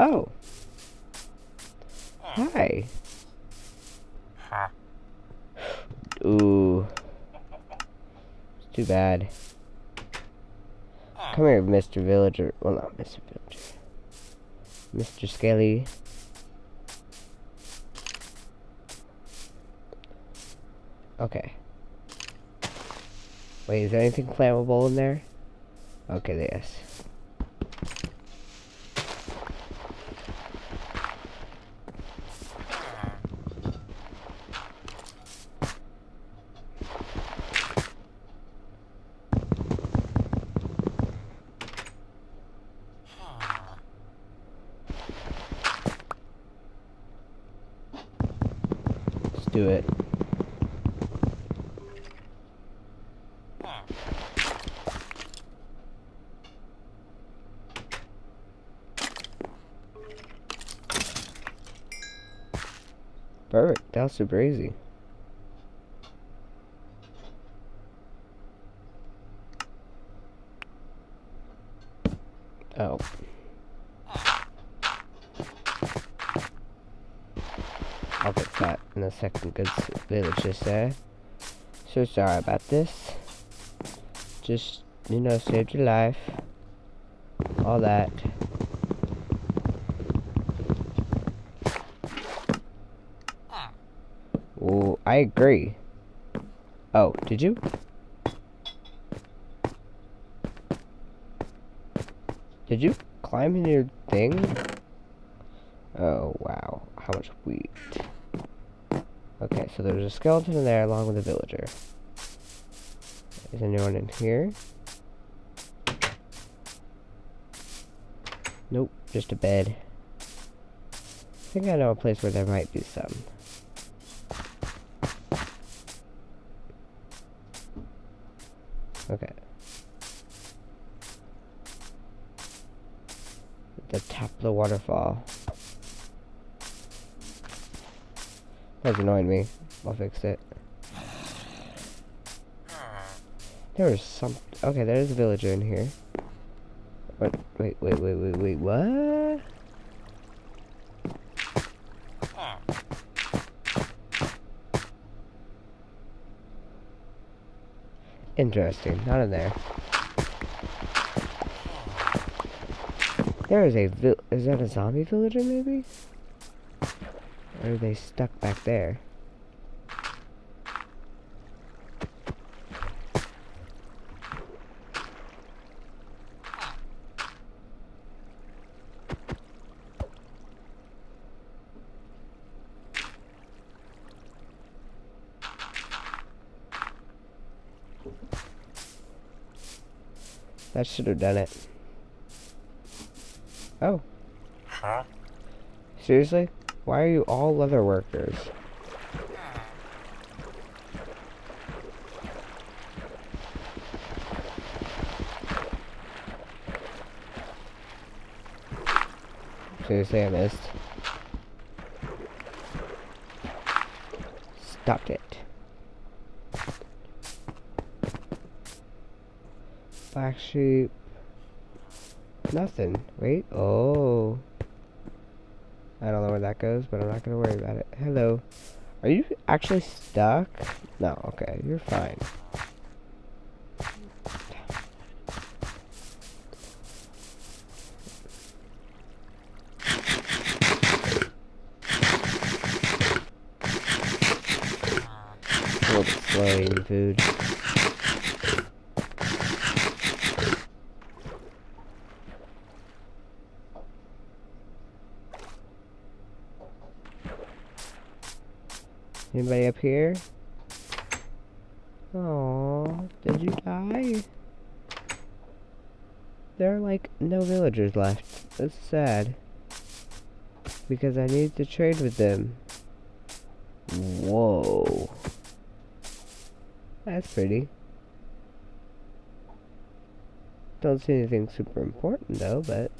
Oh. Hi. Ooh. It's too bad. Come here, Mr. Villager. Well, not Mr. Villager. Mr. Skelly. Okay. Wait, is there anything flammable in there? Okay, yes. Do it. Perfect. That was super easy. Oh. I'll fix that in a second because it's just there. So sorry about this. Just, you know, saved your life. All that. Ooh, I agree. Oh, did you? Did you climb in your thing? Oh, wow. How much wheat? Okay, so there's a skeleton in there along with a villager. Is anyone in here? Nope, just a bed. I think I know a place where there might be some. Okay. At the top of the waterfall. That's annoying me. I'll fix it. There was some. Okay, there's a villager in here. What? Wait. What? Interesting. Not in there. There is a is that a zombie villager? Maybe. Or are they stuck back there? That should have done it. Oh. Huh? Seriously? Why are you all leather workers? Seriously, I missed. Stopped it. Black sheep. Nothing. Wait. Oh. I don't know where that goes, but I'm not gonna worry about it. Hello. Are you actually stuck? No, okay, you're fine. A little bit slow eating food. Anybody up here? Aww, did you die? There are like no villagers left. That's sad. Because I need to trade with them. Whoa. That's pretty. Don't see anything super important though, but...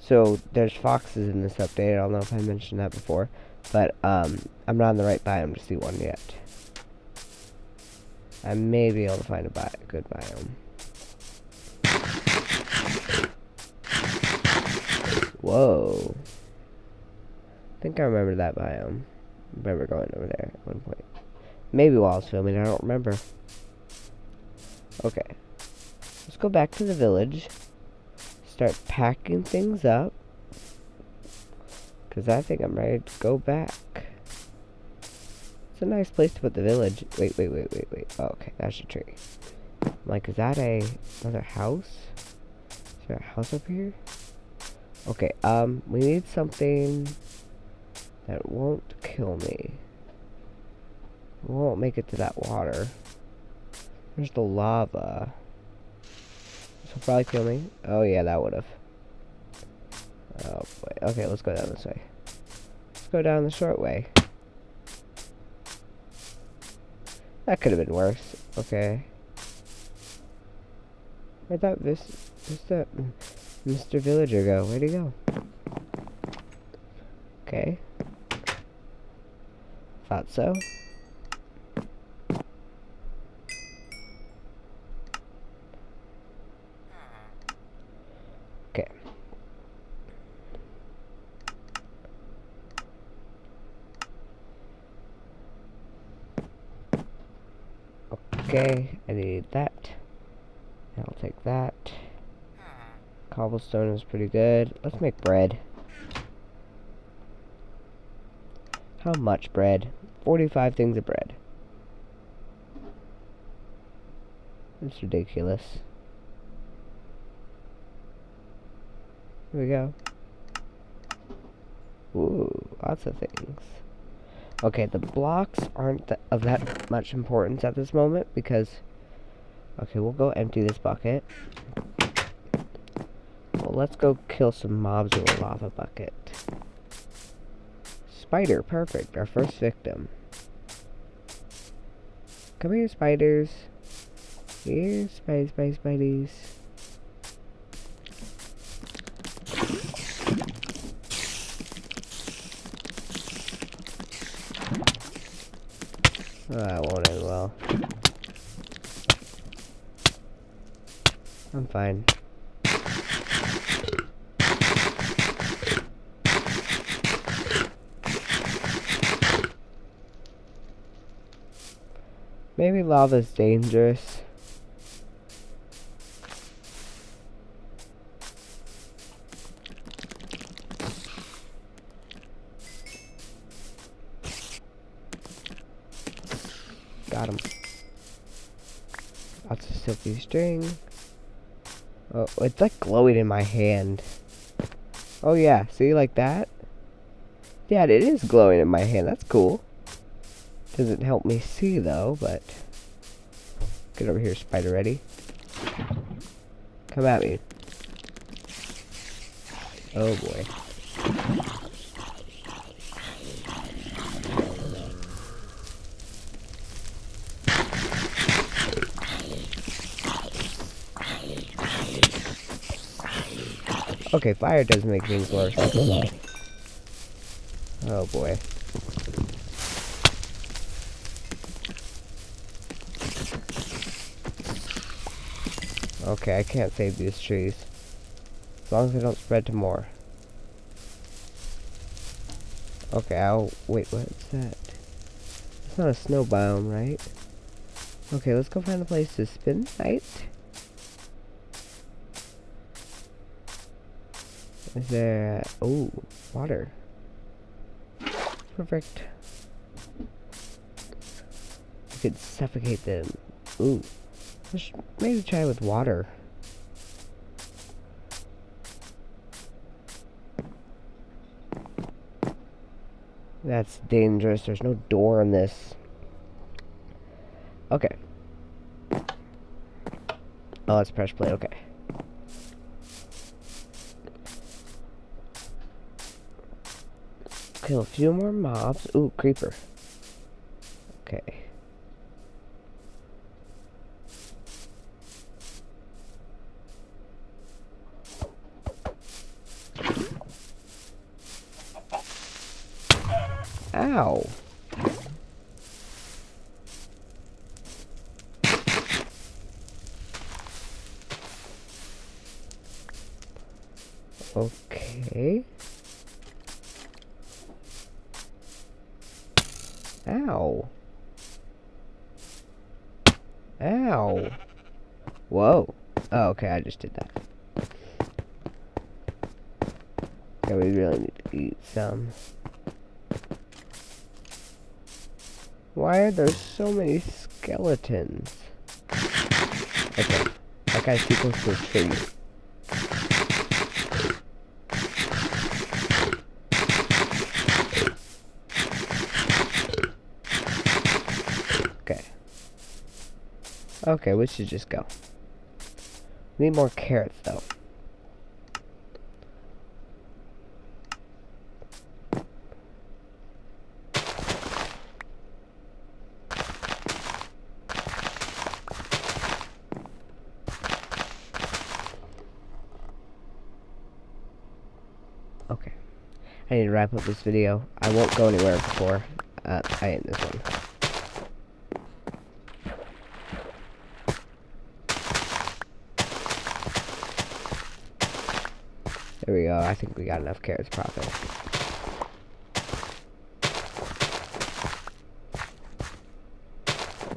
So, there's foxes in this update. I don't know if I mentioned that before. But I'm not in the right biome to see one yet. I may be able to find a good biome. Whoa. I think I remember that biome. I remember going over there at one point. Maybe while I was filming, I don't remember. Okay. Let's go back to the village. Start packing things up. Because I think I'm ready to go back. It's a nice place to put the village. Wait. Oh, okay, that's a tree. I'm like, is that another house? Is there a house up here? Okay, we need something that won't kill me. We won't make it to that water. There's the lava. This will probably kill me. Oh yeah, that would have. Oh boy. Okay, let's go down this way. Let's go down the short way. That could have been worse. Okay. I thought that Mr. Villager go. Where'd he go? Okay. Thought so. Okay. Okay, I need that. I'll take that. Cobblestone is pretty good. Let's make bread. How much bread? 45 things of bread. It's ridiculous. Here we go. Ooh, lots of things. Okay, the blocks aren't of that much importance at this moment because... Okay, we'll go empty this bucket. Well, let's go kill some mobs with a lava bucket. Spider, perfect. Our first victim. Come here, spiders. Here, spideys. Oh, that won't end well. I'm fine. Maybe lava's dangerous. Got him. Lots of silky string. Oh, it's like glowing in my hand. Oh yeah, see, like that? Yeah, it is glowing in my hand, that's cool. Doesn't help me see though, but get over here, spider ready. Come at me. Oh boy. Okay, fire does make things worse. Oh boy. Okay, I can't save these trees. As long as they don't spread to more. Okay, I'll... Wait, what's that? It's not a snow biome, right? Okay, let's go find a place to spend the night. Is there... Oh, water. Perfect. I could suffocate them. Ooh. Let's maybe try with water. That's dangerous. There's no door on this. Okay. Oh, let's press play. Okay. Kill a few more mobs. Ooh, creeper. Okay. Ow. Okay. Ow. Ow. Whoa. Oh, okay, I just did that. Yeah, we really need to eat some. Why are there so many skeletons? Okay, that guy's too close to his finger. Okay. Okay, we should just go. We need more carrots, though. Okay. I need to wrap up this video. I won't go anywhere before I end this one. There we go. I think we got enough carrots profit.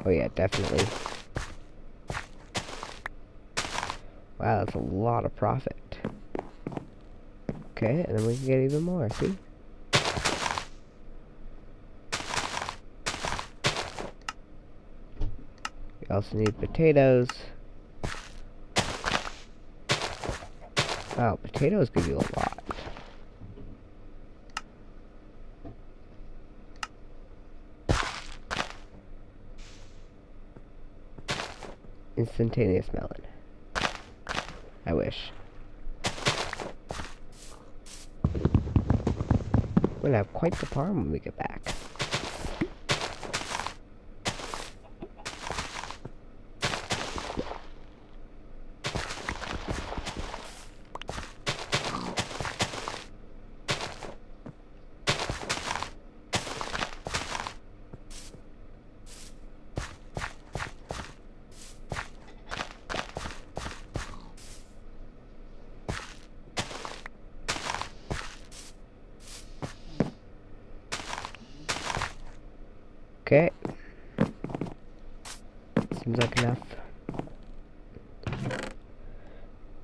Oh yeah, definitely. Wow, that's a lot of profit. Okay, and then we can get even more, see? We also need potatoes. Wow, potatoes give you a lot. Instantaneous melon. I wish. We're gonna have quite the farm when we get back. Okay. Seems like enough.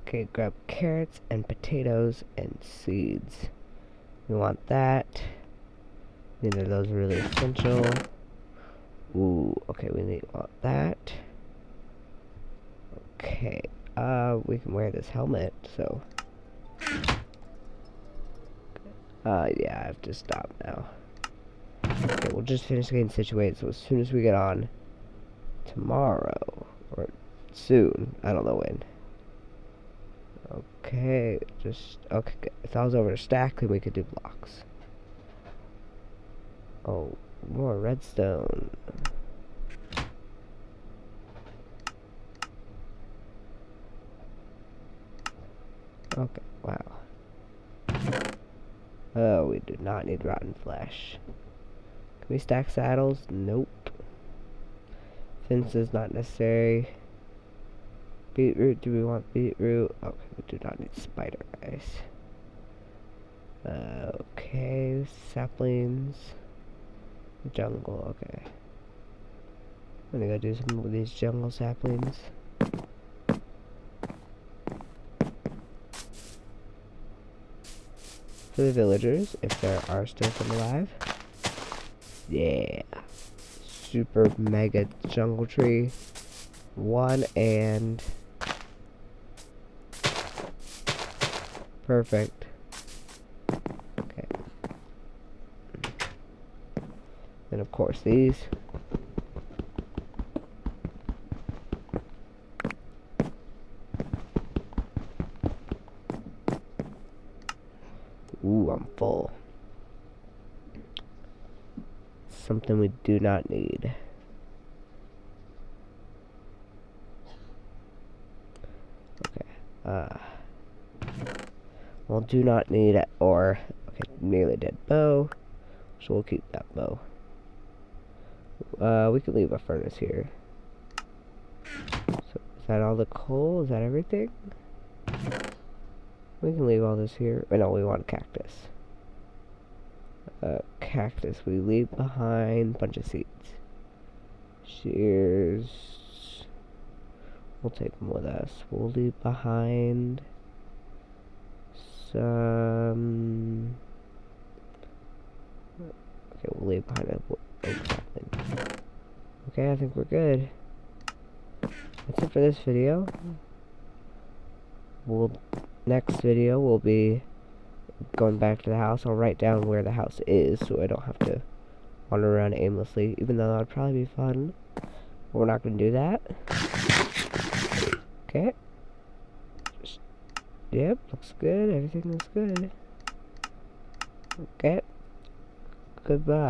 Okay, grab carrots and potatoes and seeds. We want that. Neither of those are really essential. Ooh, okay, we need that. Okay, we can wear this helmet, so. Yeah, I have to stop now. Okay, we'll just finish getting situated, so as soon as we get on tomorrow, or soon, I don't know when. Okay, okay, if I was over to stack, then we could do blocks. Oh, more redstone. Okay, wow. Oh, we do not need rotten flesh. Can we stack saddles? Nope. Fence is not necessary. Beetroot, do we want beetroot? Okay, we do not need spider rice. Okay, saplings. Jungle, okay. I'm gonna go do some of these jungle saplings. For the villagers, if there are still some alive. Yeah, super mega jungle tree, one and perfect. Okay, and of course these. Ooh, I'm full. Something we do not need. Okay. Well, do not need or okay, nearly dead bow. so we'll keep that bow. We could leave a furnace here. So is that all the coal? Is that everything? We can leave all this here. Oh, no, we want a cactus. Cactus. We leave behind a bunch of seeds. Shears. We'll take them with us. We'll leave behind some... Okay, we'll leave behind a oak sapling. Okay, I think we're good. That's it for this video. Next video will be going back to the house. I'll write down where the house is so I don't have to wander around aimlessly, even though that would probably be fun. But we're not going to do that. Okay. Just, yep, looks good. Everything looks good. Okay. Goodbye.